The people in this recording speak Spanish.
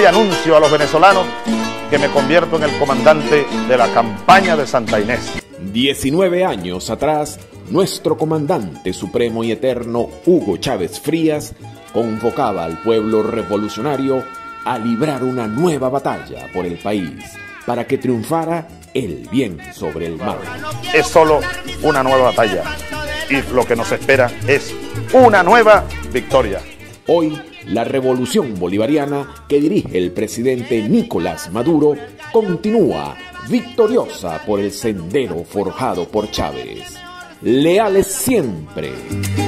y anuncio a los venezolanos que me convierto en el comandante de la campaña de Santa Inés. 19 años atrás, nuestro comandante supremo y eterno Hugo Chávez Frías convocaba al pueblo revolucionario a librar una nueva batalla por el país para que triunfara el bien sobre el mal. Es solo una nueva batalla y lo que nos espera es una nueva victoria. Hoy, la Revolución Bolivariana que dirige el presidente Nicolás Maduro continúa victoriosa por el sendero forjado por Chávez. Leales siempre.